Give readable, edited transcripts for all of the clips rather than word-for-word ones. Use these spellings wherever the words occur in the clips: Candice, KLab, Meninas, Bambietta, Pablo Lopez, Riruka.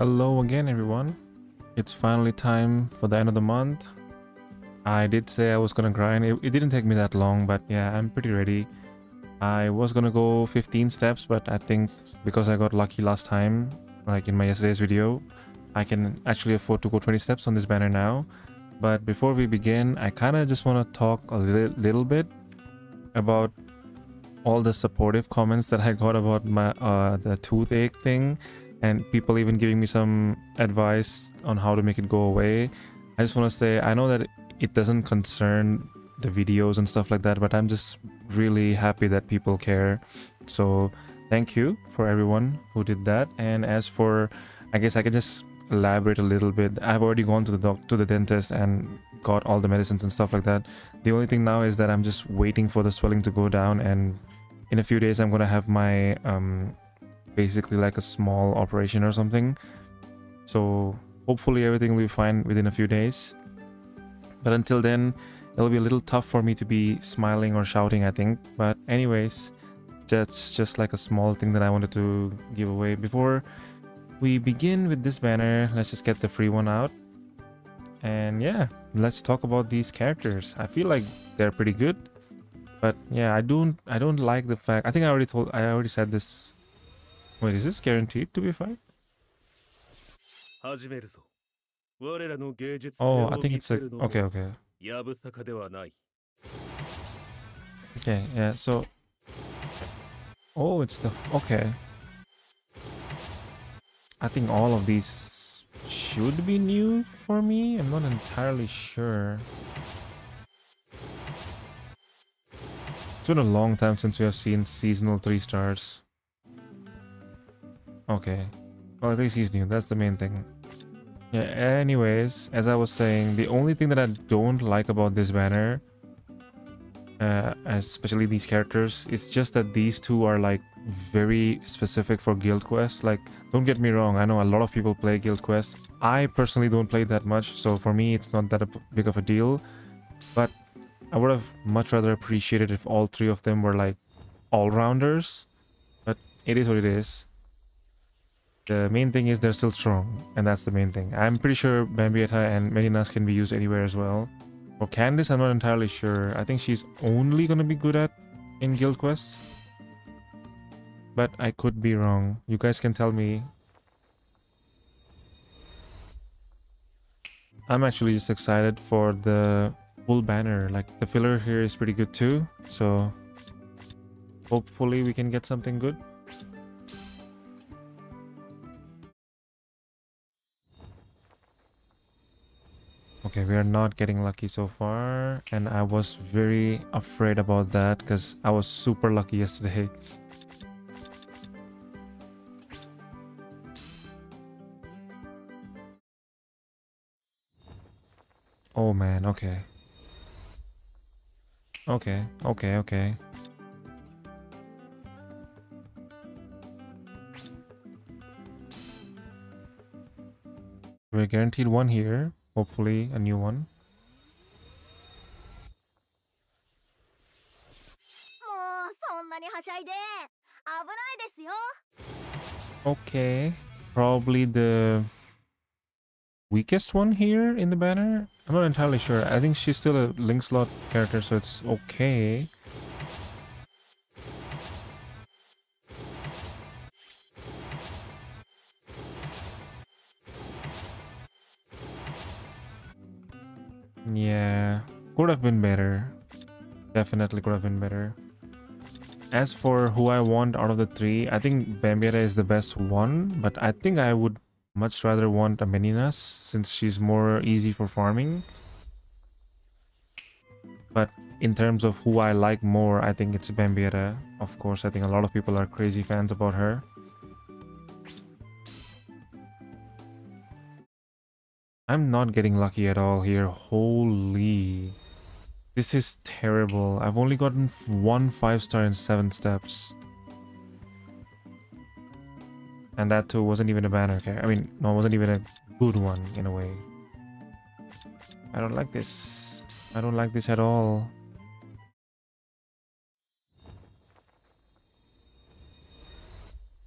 Hello again, everyone. It's finally time for the end of the month. I did say I was gonna grind. It didn't take me that long, but yeah, I'm pretty ready. I was gonna go 15 steps, but I think because I got lucky last time, like in my yesterday's video, I can actually afford to go 20 steps on this banner now. But before we begin, I kind of just want to talk a little bit about all the supportive comments that I got about my the toothache thing, and people even giving me some advice on how to make it go away. I just want to say, I know that it doesn't concern the videos and stuff like that, but I'm just really happy that people care. So thank you for everyone who did that. And as for, I guess I can just elaborate a little bit. I've already gone to the dentist and got all the medicines and stuff like that. The only thing now is that I'm just waiting for the swelling to go down, and in a few days I'm gonna have my basically like a small operation or something, so hopefully everything will be fine within a few days. But until then, it'll be a little tough for me to be smiling or shouting, I think. But anyways, that's just like a small thing that I wanted to give away. Before we begin with this banner, let's just get the free one out, and yeah, let's talk about these characters. I feel like they're pretty good, but yeah, I don't like the fact, I think I already said this. Wait, is this guaranteed to be a fight? Oh, I think it's a... Okay. Okay, yeah, so... Oh, it's the... Okay. I think all of these should be new for me. I'm not entirely sure. It's been a long time since we have seen seasonal 3 stars. Okay, well, at least he's new. That's the main thing. Yeah, anyways, as I was saying, the only thing that I don't like about this banner, especially these characters, it's just that these two are like very specific for guild quests. Like, don't get me wrong, I know a lot of people play guild quests. I personally don't play that much, so for me it's not that big of a deal, but I would have much rather appreciated if all three of them were like all-rounders, but it is what it is. The main thing is they're still strong, and that's the main thing. I'm pretty sure Bambietta and Meninas can be used anywhere as well. For Candice, I'm not entirely sure. I think she's only going to be good at in guild quests, but I could be wrong. You guys can tell me. I'm actually just excited for the full banner. Like, the filler here is pretty good too, so hopefully we can get something good. Okay, we are not getting lucky so far, and I was very afraid about that because I was super lucky yesterday. Oh man, okay. We're guaranteed one here. Hopefully a new one. Okay, probably the weakest one here in the banner. I'm not entirely sure. I think she's still a link slot character, so it's okay. Yeah, could have been better. Definitely could have been better. As for who I want out of the three, I think Bambietta is the best one, but I think I would much rather want a Meninas since she's more easy for farming. But in terms of who I like more, I think it's Bambietta. Of course, I think a lot of people are crazy fans about her. I'm not getting lucky at all here. Holy. This is terrible. I've only gotten one 5-star in 7 steps. And that too wasn't even a banner character. I mean, no, it wasn't even a good one in a way. I don't like this. I don't like this at all.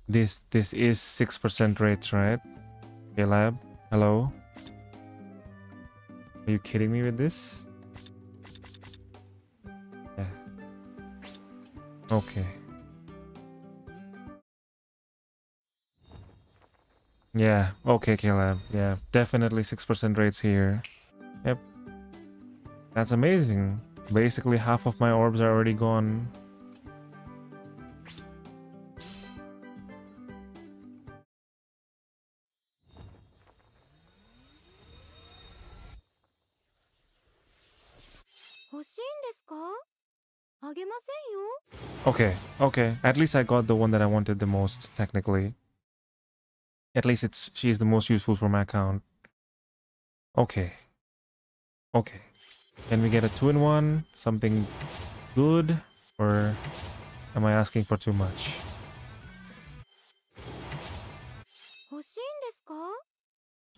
This is 6% rates, right? KLab, hello. Are you kidding me with this? Yeah. Okay. Yeah, okay, KLab. Yeah, definitely 6% rates here. Yep. That's amazing. Basically, half of my orbs are already gone. Okay, okay. At least I got the one that I wanted the most, technically. At least she is the most useful for my account. Okay. Okay. Can we get a 2-in-1? Something good? Or am I asking for too much?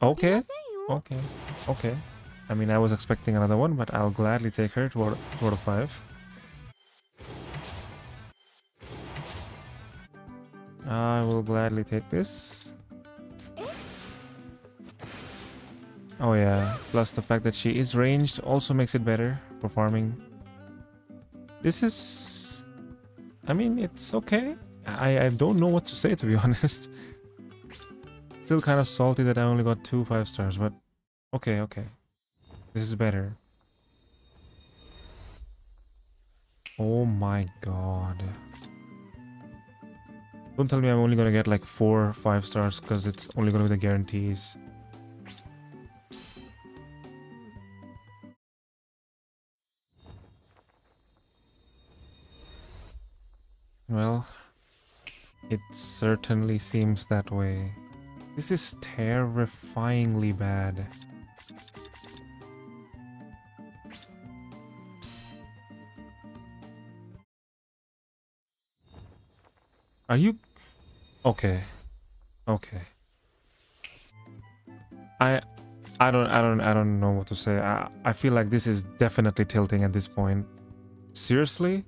Okay. Okay. Okay. I mean, I was expecting another one, but I'll gladly take her toward a 5. I will gladly take this. Oh yeah, plus the fact that she is ranged also makes it better for farming. This is... I mean, it's okay. I don't know what to say, to be honest. Still kind of salty that I only got 2 5-stars, but... Okay, okay. This is better. Oh my god. Don't tell me I'm only gonna get like 4 5-stars, because it's only gonna be the guarantees. Well, it certainly seems that way. This is terrifyingly bad. Are you... Okay. Okay. I don't know what to say. I feel like this is definitely tilting at this point. Seriously?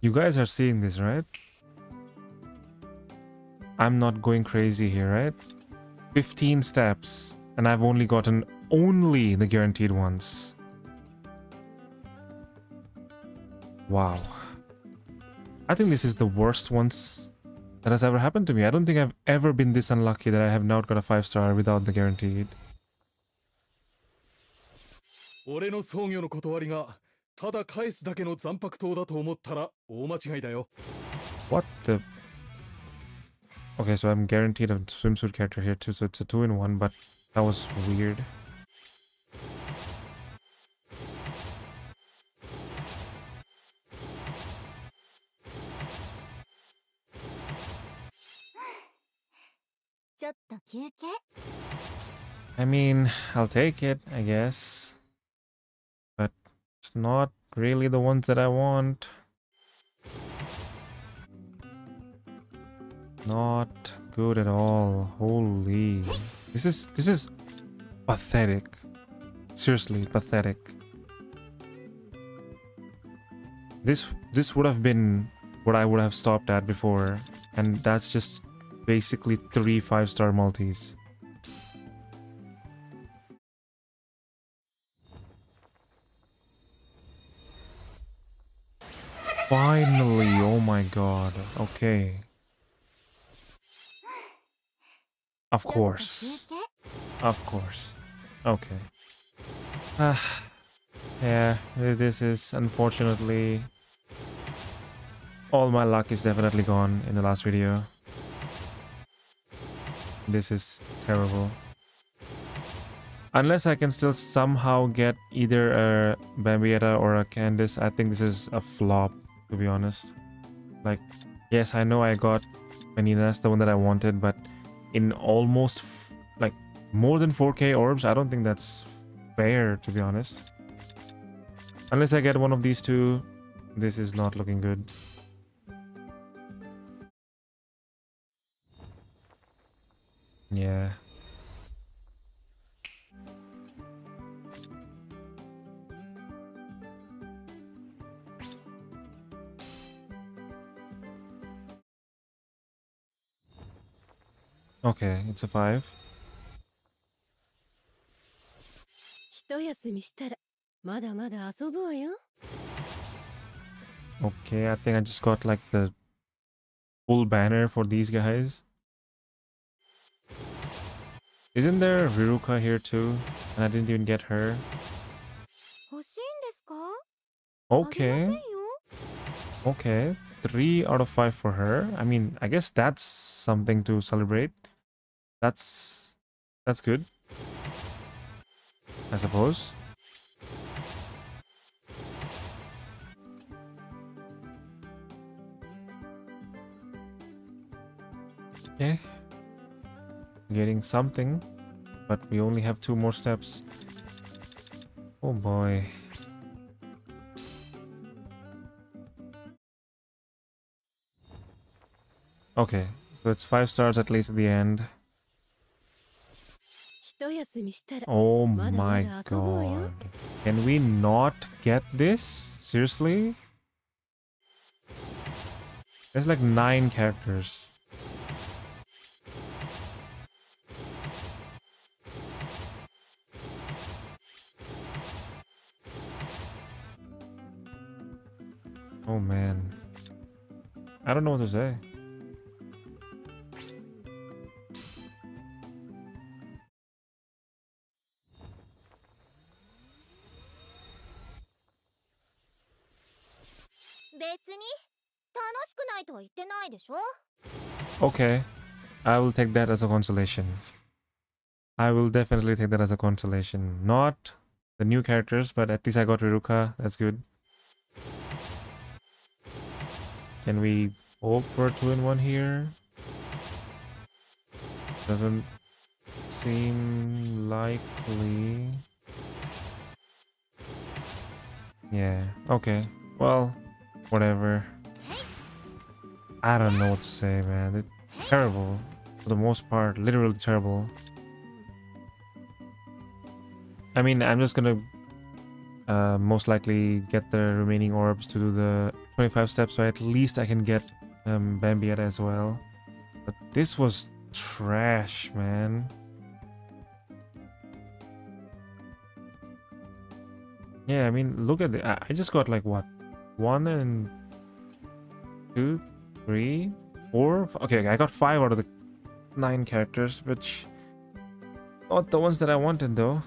You guys are seeing this, right? I'm not going crazy here, right? 15 steps, and I've only gotten the guaranteed ones. Wow. I think this is the worst ones that has ever happened to me. I don't think I've ever been this unlucky that I have not got a 5-star without the guaranteed. What the... Okay, so I'm guaranteed a swimsuit character here too, so it's a 2-in-1, but that was weird. I mean, I'll take it, I guess. It's not really the ones that I want. Not good at all. Holy. This is pathetic. Seriously, pathetic. This would have been what I would have stopped at before, and that's just basically 3 5-star multis. Finally, oh my god. Okay. Of course. Of course. Okay. Yeah, this is unfortunately... All my luck is definitely gone in the last video. This is terrible. Unless I can still somehow get either a Bambietta or a Candice, I think this is a flop. To be honest, like, yes, I know I got Meninas, the one that I wanted, but in almost like more than 4K orbs, I don't think that's fair, to be honest. Unless I get one of these two, this is not looking good. Yeah. Okay, it's a 5. Okay, I think I just got like the full banner for these guys. Isn't there Riruka here too? And I didn't even get her. Okay. Okay. 3 out of 5 for her. I mean, I guess that's something to celebrate. That's good, I suppose. Okay. Getting something, but we only have 2 more steps. Oh boy. Okay, so it's 5 stars at least at the end. Oh my god. Can we not get this? Seriously? There's like 9 characters. Oh man. I don't know what to say. Okay, I will take that as a consolation. I will definitely take that as a consolation. Not the new characters, but at least I got Riruka. That's good. Can we hope for 2 in 1 here? Doesn't seem likely. Yeah, okay. Well, whatever. I don't know what to say, man. It's terrible. For the most part, literally terrible. I mean, I'm just gonna most likely get the remaining orbs to do the 25 steps, so at least I can get Bambietta as well. But this was trash, man. Yeah, I mean, look at it. I just got like what? 1 and 2, 3, 4. Okay, I got 5 out of the 9 characters, which not the ones that I wanted though.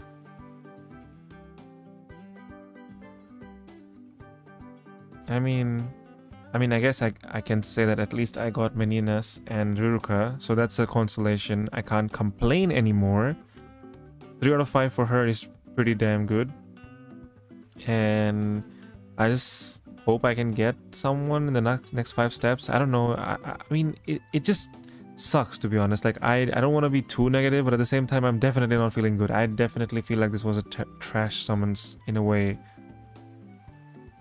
I mean, I guess I can say that at least I got Meninas and Riruka, so that's a consolation. I can't complain anymore. 3 out of 5 for her is pretty damn good, and I just hope I can get someone in the next 5 steps. I don't know. I mean, it just sucks, to be honest. Like, I don't want to be too negative, but at the same time, I'm definitely not feeling good. I definitely feel like this was a trash summons in a way.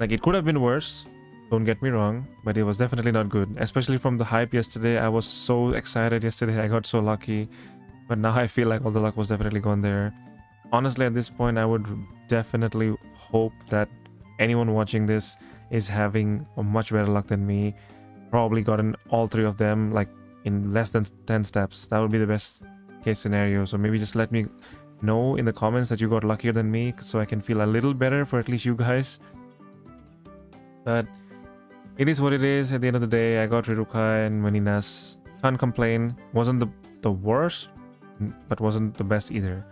Like, it could have been worse, don't get me wrong, but it was definitely not good. Especially from the hype yesterday. I was so excited yesterday. I got so lucky, but now I feel like all the luck was definitely gone there. Honestly, at this point, I would definitely hope that anyone watching this is having a much better luck than me. Probably gotten all 3 of them like in less than 10 steps. That would be the best case scenario. So maybe just let me know in the comments that you got luckier than me, so I can feel a little better for at least you guys. But it is what it is. At the end of the day, I got Riruka and Meninas. Can't complain. Wasn't the worst, but wasn't the best either.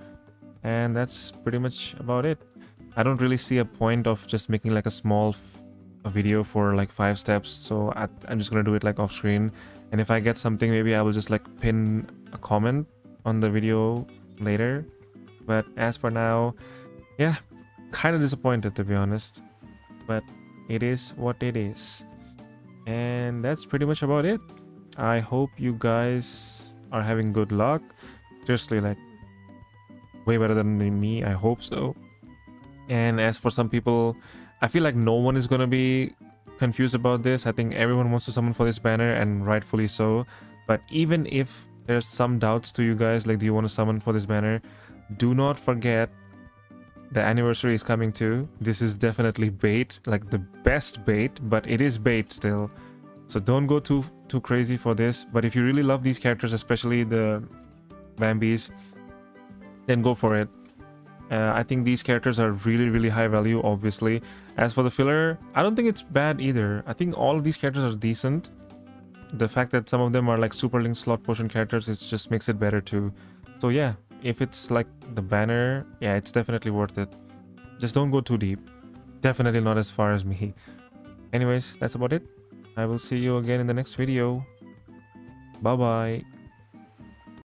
And that's pretty much about it. I don't really see a point of just making like a small video for like 5 steps, so I'm just gonna do it like off screen. And if I get something, maybe I will just like pin a comment on the video later. But as for now, yeah, kind of disappointed, to be honest, but it is what it is. And that's pretty much about it. I hope you guys are having good luck. Seriously, like way better than me. I hope so. And as for some people, I feel like no one is gonna be confused about this. I think everyone wants to summon for this banner, and rightfully so. But even if there's some doubts to you guys, like do you want to summon for this banner, do not forget the anniversary is coming too. This is definitely bait, like the best bait, but it is bait still. So don't go too too crazy for this, but if you really love these characters, especially the Bambis, then go for it. I think these characters are really high value, obviously. As for the filler, I don't think it's bad either. I think all of these characters are decent. The fact that some of them are like super link slot potion characters, it just makes it better too. So yeah, if it's like the banner, yeah, it's definitely worth it. Just don't go too deep, definitely not as far as me. Anyways, that's about it. I will see you again in the next video. Bye bye.